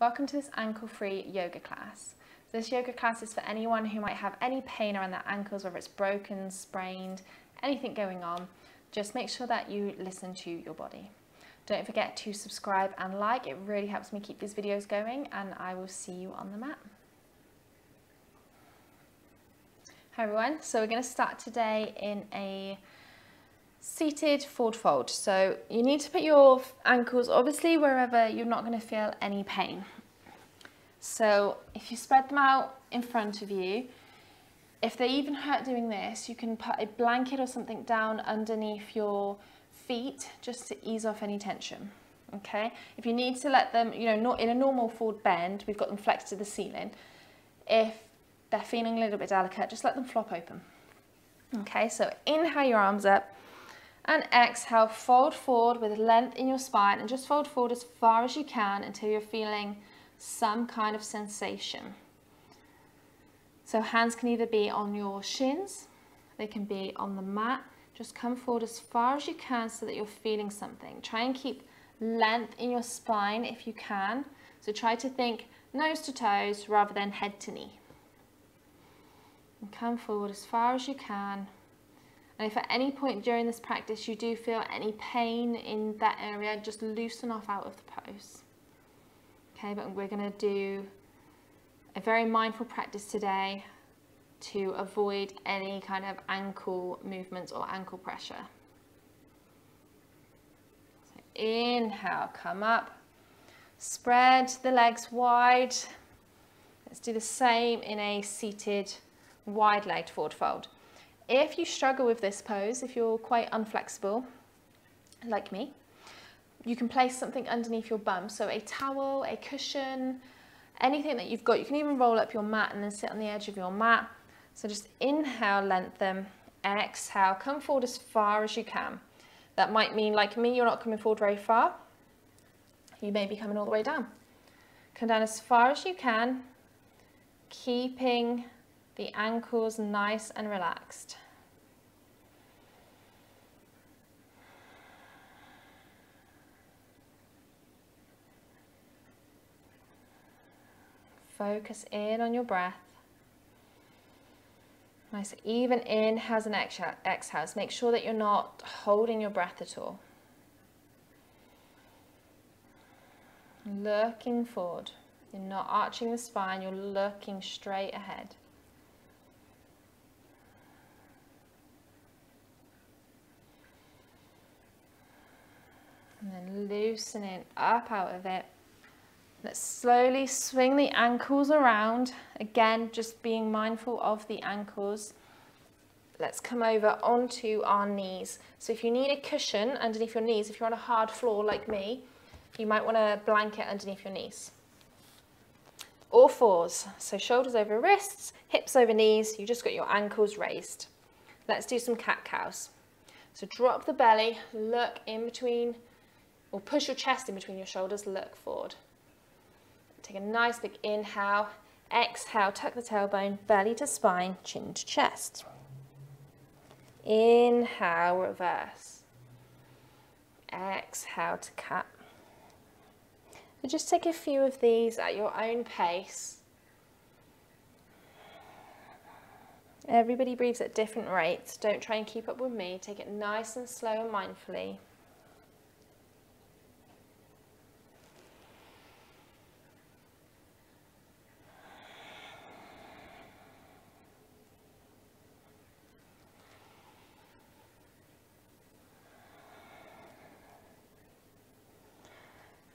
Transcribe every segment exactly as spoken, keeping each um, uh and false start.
Welcome to this ankle-free yoga class. This yoga class is for anyone who might have any pain around their ankles, whether it's broken, sprained, anything going on. Just make sure that you listen to your body. Don't forget to subscribe and like. It really helps me keep these videos going, and I will see you on the mat. Hi everyone, so we're going to start today in a seated forward fold. So you need to put your ankles obviously wherever you're not going to feel any pain. So if you spread them out in front of you, if they even hurt doing this, you can put a blanket or something down underneath your feet just to ease off any tension. Okay, if you need to let them, you know, not in a normal forward bend, we've got them flexed to the ceiling. If they're feeling a little bit delicate, just let them flop open. Okay, so inhale your arms up and exhale, fold forward with length in your spine, and just fold forward as far as you can until you're feeling some kind of sensation. So hands can either be on your shins, they can be on the mat. Just come forward as far as you can so that you're feeling something. Try and keep length in your spine if you can. So try to think nose to toes rather than head to knee. And come forward as far as you can. And if at any point during this practice you do feel any pain in that area, just loosen off out of the pose. Okay, but we're going to do a very mindful practice today to avoid any kind of ankle movements or ankle pressure. So inhale, come up, spread the legs wide. Let's do the same in a seated wide-legged forward fold. If you struggle with this pose, if you're quite unflexible, like me, you can place something underneath your bum. So a towel, a cushion, anything that you've got. You can even roll up your mat and then sit on the edge of your mat. So just inhale, lengthen, exhale, come forward as far as you can. That might mean, like me, you're not coming forward very far. You may be coming all the way down. Come down as far as you can, keeping the ankles nice and relaxed. Focus in on your breath. Nice even inhales and exhales. Make sure that you're not holding your breath at all. Looking forward. You're not arching the spine, you're looking straight ahead. And then loosening up out of it. Let's slowly swing the ankles around. Again, just being mindful of the ankles. Let's come over onto our knees. So if you need a cushion underneath your knees, if you're on a hard floor like me, you might want a blanket underneath your knees. All fours, so shoulders over wrists, hips over knees. You just got your ankles raised. Let's do some cat-cows. So drop the belly, look in between, or push your chest in between your shoulders, look forward. Take a nice big inhale, exhale, tuck the tailbone, belly to spine, chin to chest. Inhale, reverse. Exhale to cat. So just take a few of these at your own pace. Everybody breathes at different rates. Don't try and keep up with me. Take it nice and slow and mindfully.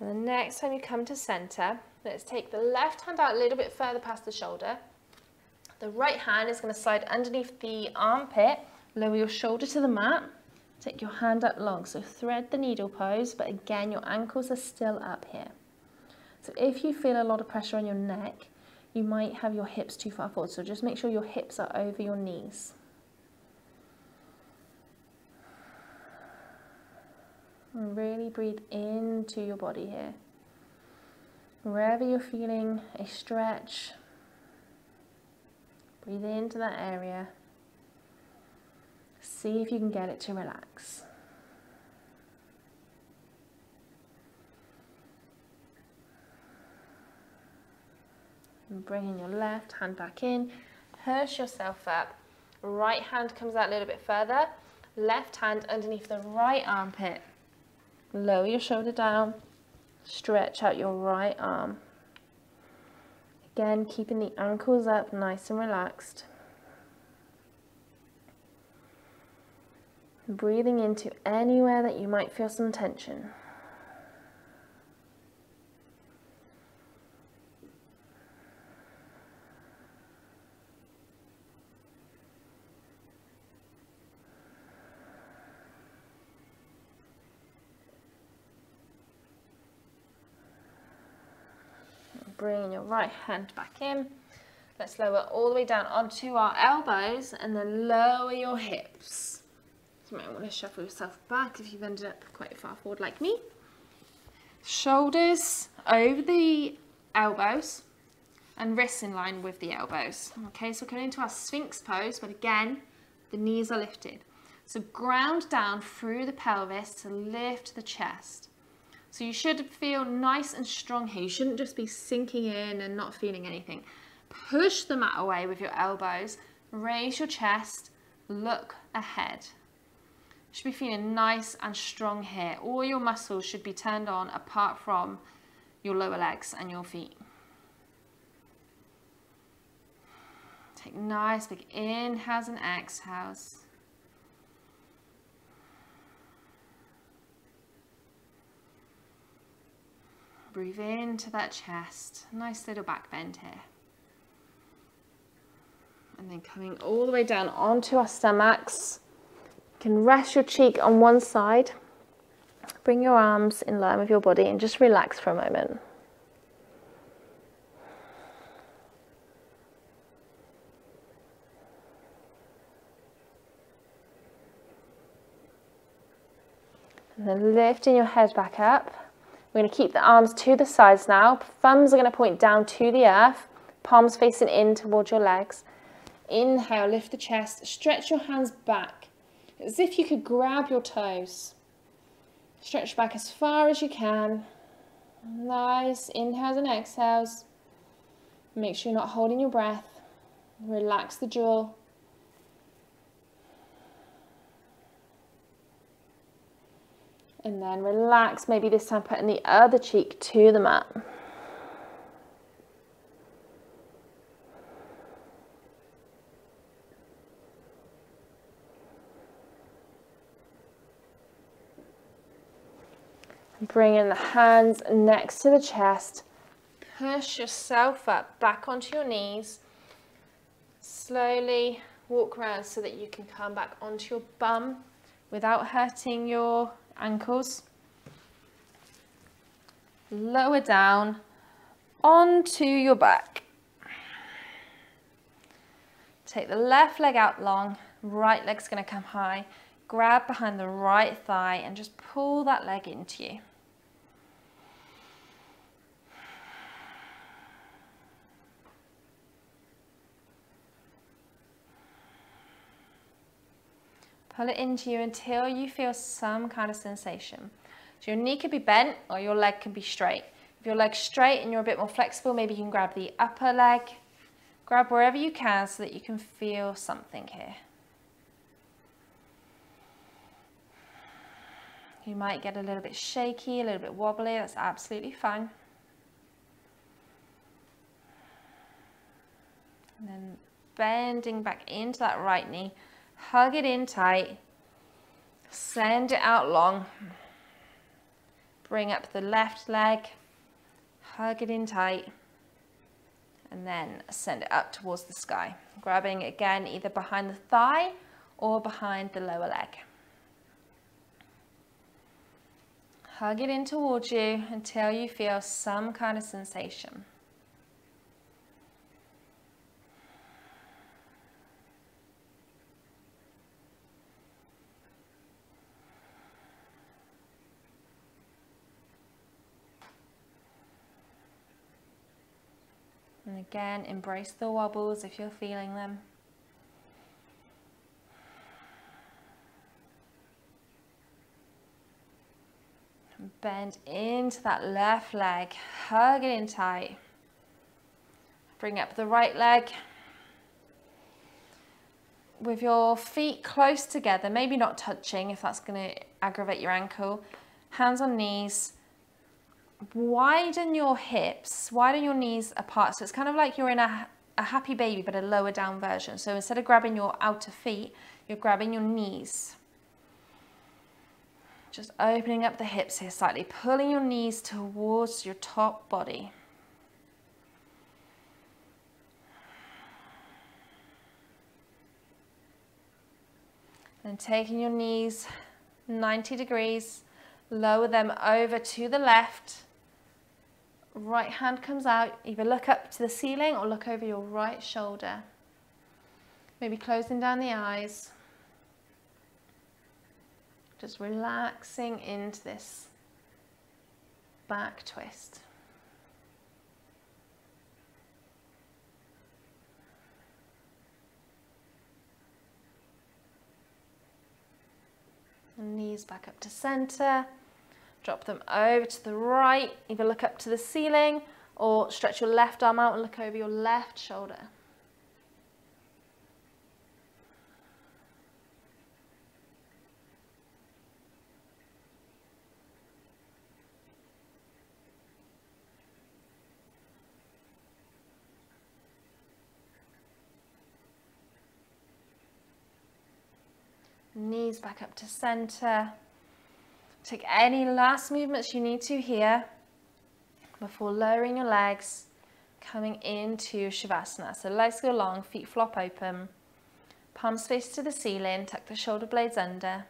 And the next time you come to center, let's take the left hand out a little bit further past the shoulder. The right hand is going to slide underneath the armpit, lower your shoulder to the mat, take your hand up long. So thread the needle pose, but again, your ankles are still up here. So if you feel a lot of pressure on your neck, you might have your hips too far forward. So just make sure your hips are over your knees. And really breathe into your body here. Wherever you're feeling a stretch, breathe into that area. See if you can get it to relax. and bringing your left hand back in, push yourself up, right hand comes out a little bit further, left hand underneath the right armpit, lower your shoulder down, stretch out your right arm, again keeping the ankles up nice and relaxed, breathing into anywhere that you might feel some tension. Bringing your right hand back in. Let's lower all the way down onto our elbows and then lower your hips. You might want to shuffle yourself back if you've ended up quite far forward like me. Shoulders over the elbows and wrists in line with the elbows. Okay, so we're coming into our Sphinx pose, but again, the knees are lifted. So ground down through the pelvis to lift the chest. So you should feel nice and strong here. You shouldn't just be sinking in and not feeling anything. Push the mat away with your elbows, raise your chest, look ahead. You should be feeling nice and strong here. All your muscles should be turned on apart from your lower legs and your feet. Take nice big inhales and exhales. Breathe into that chest, nice little back bend here. And then coming all the way down onto our stomachs. You can rest your cheek on one side. Bring your arms in line with your body and just relax for a moment. And then lifting your head back up. We're going to keep the arms to the sides now. Thumbs are going to point down to the earth, palms facing in towards your legs. Inhale, lift the chest, stretch your hands back, as if you could grab your toes. Stretch back as far as you can. Nice inhales and exhales. Make sure you're not holding your breath. Relax the jaw. And then relax, maybe this time putting the other cheek to the mat. Bring in the hands next to the chest. Push yourself up, back onto your knees. Slowly walk around so that you can come back onto your bum without hurting your ankles. Lower down onto your back. Take the left leg out long, right leg's going to come high. Grab behind the right thigh and just pull that leg into you. Pull it into you until you feel some kind of sensation. So your knee could be bent or your leg can be straight. If your leg's straight and you're a bit more flexible, maybe you can grab the upper leg. Grab wherever you can so that you can feel something here. You might get a little bit shaky, a little bit wobbly. That's absolutely fine. And then bending back into that right knee. Hug it in tight, send it out long, bring up the left leg, hug it in tight, and then send it up towards the sky. Grabbing again either behind the thigh or behind the lower leg. Hug it in towards you until you feel some kind of sensation. And again, embrace the wobbles if you're feeling them. And bend into that left leg, hug it in tight. Bring up the right leg with your feet close together, maybe not touching if that's going to aggravate your ankle. Hands on knees, widen your hips, widen your knees apart, so it's kind of like you're in a, a happy baby but a lower down version. So instead of grabbing your outer feet, you're grabbing your knees. Just opening up the hips here slightly, pulling your knees towards your top body. And taking your knees ninety degrees, lower them over to the left. Right hand comes out, either look up to the ceiling or look over your right shoulder. Maybe closing down the eyes. Just relaxing into this back twist. And knees back up to center, drop them over to the right, either look up to the ceiling or stretch your left arm out and look over your left shoulder. Knees back up to center. Take any last movements you need to here before lowering your legs, coming into Shavasana. So legs go long, feet flop open, palms face to the ceiling, tuck the shoulder blades under.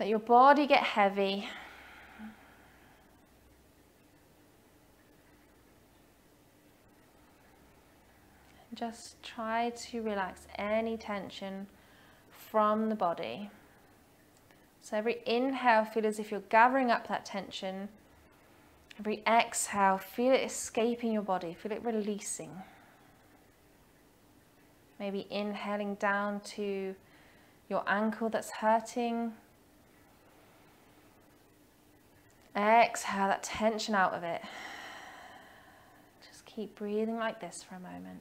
Let your body get heavy. Just try to relax any tension from the body. So every inhale, feel as if you're gathering up that tension. Every exhale, feel it escaping your body, feel it releasing. Maybe inhaling down to your ankle that's hurting. Exhale that tension out of it. Just keep breathing like this for a moment.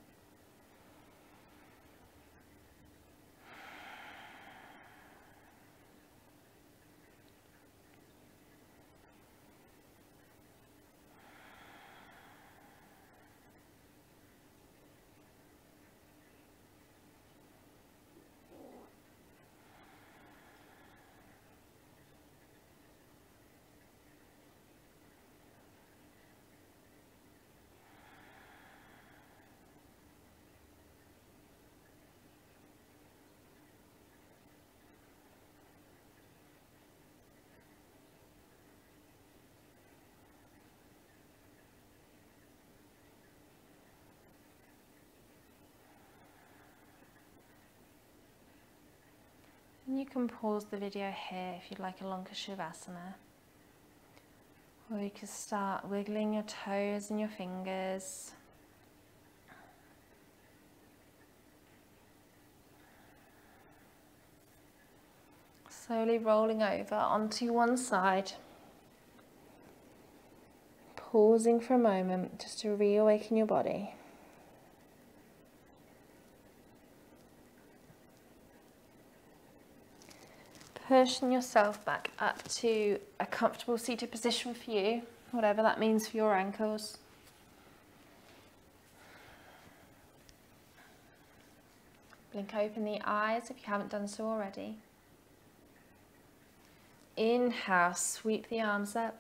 You can pause the video here if you'd like a longer Shavasana, or you can start wiggling your toes and your fingers. Slowly rolling over onto one side, pausing for a moment just to reawaken your body. Pushing yourself back up to a comfortable seated position for you, whatever that means for your ankles. Blink open the eyes if you haven't done so already. Inhale, sweep the arms up.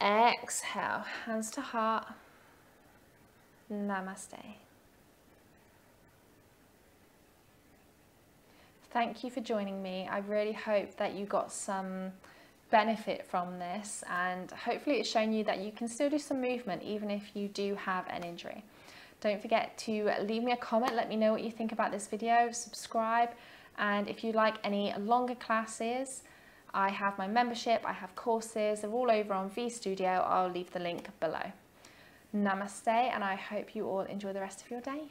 Exhale, hands to heart. Namaste. Thank you for joining me. I really hope that you got some benefit from this, and hopefully it's shown you that you can still do some movement even if you do have an injury. Don't forget to leave me a comment, let me know what you think about this video, subscribe, and if you like any longer classes, I have my membership, I have courses, they're all over on VStudio, I'll leave the link below. Namaste, and I hope you all enjoy the rest of your day.